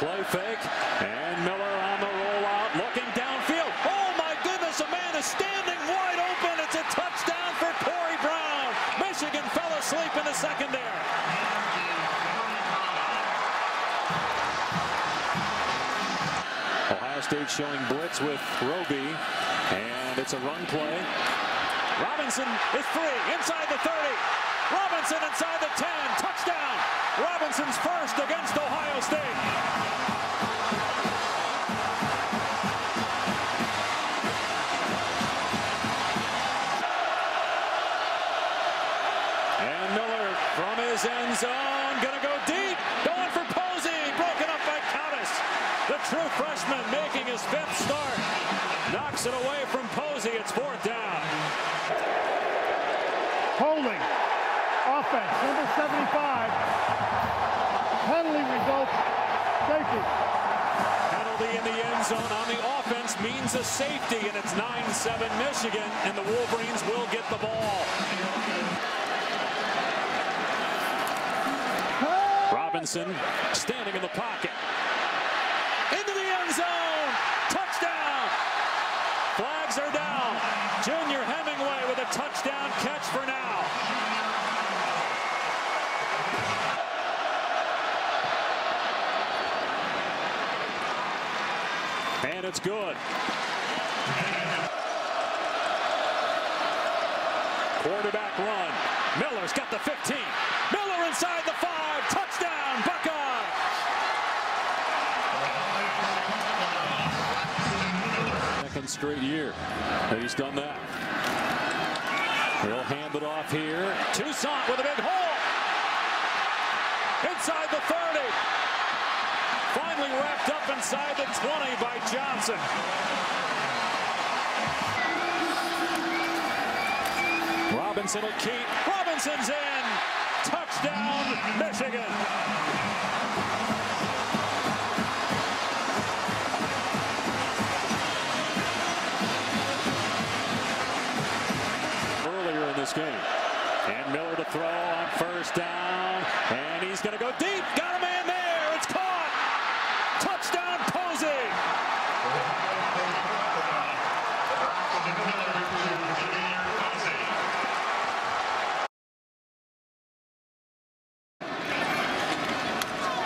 Play fake. And Miller on the rollout, looking downfield. Oh, my goodness, a man is standing wide open. It's a touchdown for Corey Brown. Michigan fell asleep in the secondary. Ohio State showing blitz with Roby. And it's a run play. Robinson is free inside the 30. Robinson inside the 10. Touchdown. Robinson's first against Ohio State. And Miller from his end zone. Going to go deep. Going for Posey. Broken up by Countess. The true freshman making his fifth start. Knocks it away from Posey. It's fourth down. Holding. Offense, number 75. Penalty results. Safety. Penalty in the end zone on the offense means a safety, and it's 9-7 Michigan, and the Wolverines will get the ball. Robinson standing in the pocket. Into the end zone. Touchdown. Flags are down. Junior Hemingway with a touchdown catch for now. And it's good. Quarterback run. Miller's got the 15. Miller inside the 5. Touchdown, Buckeyes. Second straight year that he's done that. He'll hand it off here. Toussaint with a big hole. Inside the 30. Finally wrapped up inside the 20 by Johnson. Robinson will keep. Robinson's in. Touchdown, Michigan. Earlier in this game. And Miller to throw on first down. And he's going to go deep. Got a man there. Touchdown, Posey!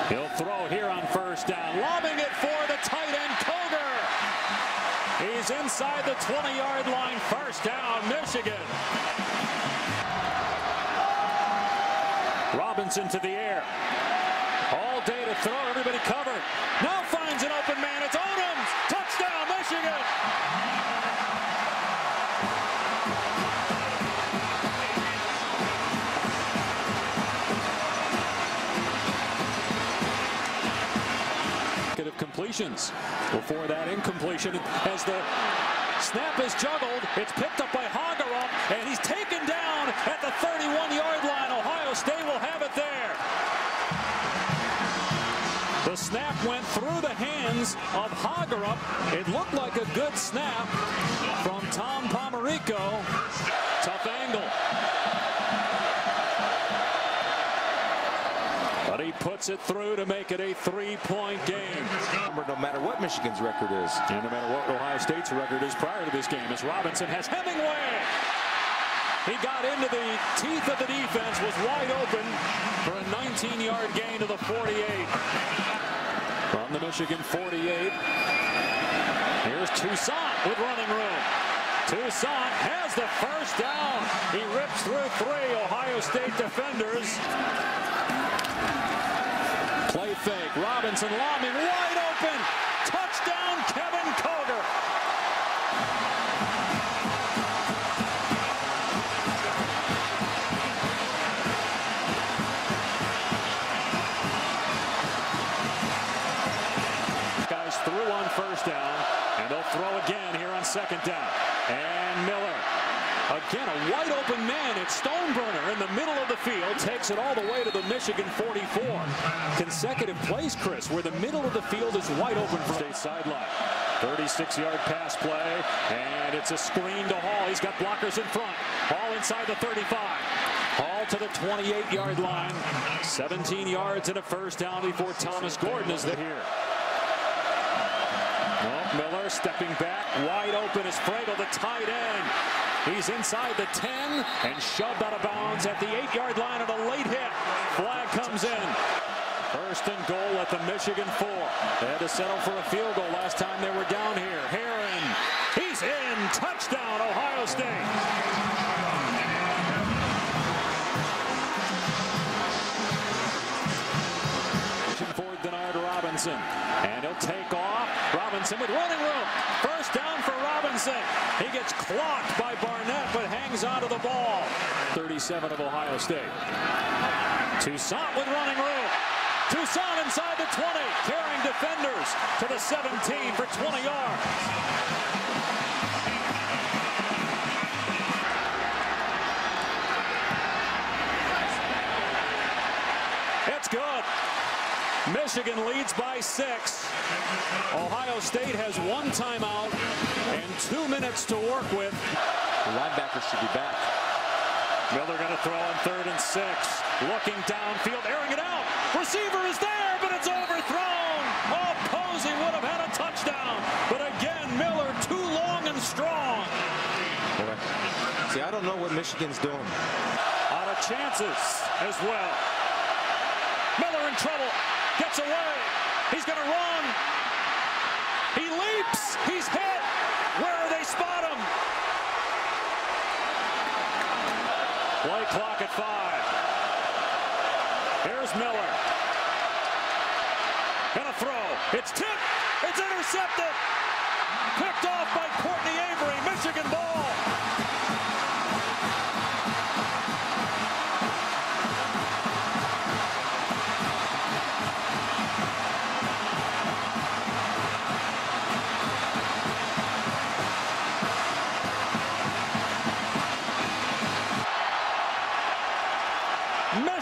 He'll throw here on first down. Lobbing it for the tight end, Koger. He's inside the 20-yard line. First down, Michigan. Robinson to the air. All day to throw. Everybody covered. Now finds an open man. It's Odom's. Touchdown, Michigan. Completions. Before that incompletion, as the snap is juggled, it's picked up by Hagerup, and he's taken down at the 31-yard line. Ohio State will have it there. The snap went through the hands of Hagerup. It looked like a good snap from Tom Pomerico. Tough angle. But he puts it through to make it a three-point game. No matter what Michigan's record is, and no matter what Ohio State's record is prior to this game, as Robinson has Hemingway. He got into the teeth of the defense, was wide open for a 19-yard gain to the 48. From the Michigan 48, here's Toussaint with running room. Toussaint has the first down. He rips through three Ohio State defenders. Play fake. Robinson lobbing wide open. Touchdown, Kevin Koger. First down, and they'll throw again here on second down. And Miller, again, a wide open man. It's Stoneburner in the middle of the field, takes it all the way to the Michigan 44. Consecutive plays, Chris, where the middle of the field is wide open for State sideline. 36-yard pass play, and it's a screen to Hall. He's got blockers in front. Hall inside the 35. Hall to the 28-yard line. 17 yards and a first down before Thomas Gordon is there. Well, Miller stepping back. Wide open is Fredo, the tight end. He's inside the 10 and shoved out of bounds at the 8-yard line on a late hit. Flag comes in. First and goal at the Michigan 4. They had to settle for a field goal last time they were down here. Herron, he's in. Touchdown, Ohio State. Forward Denard Robinson, and he'll take off. Robinson with running room. First down for Robinson. He gets clocked by Barnett, but hangs onto the ball. 37 of Ohio State. Toussaint with running room. Toussaint inside the 20, carrying defenders to the 17 for 20 yards. It's good. Michigan leads by 6. Ohio State has one timeout and 2 minutes to work with. The linebackers should be back. Miller going to throw on 3rd and 6. Looking downfield, airing it out. Receiver is there, but it's overthrown. Oh, Posey would have had a touchdown. But again, Miller too long and strong. See, I don't know what Michigan's doing. Out of chances as well. Miller in trouble. Gets away. He's going to run. He leaps. He's hit. Where do they spot him? Play clock at 5. Here's Miller. And a throw. It's tipped. It's intercepted. Picked off by Courtney Avery. Michigan ball.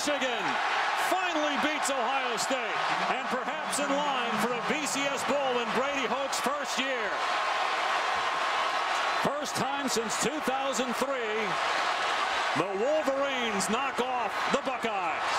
Michigan finally beats Ohio State, and perhaps in line for a BCS bowl in Brady Hoke's first year. First time since 2003, the Wolverines knock off the Buckeyes.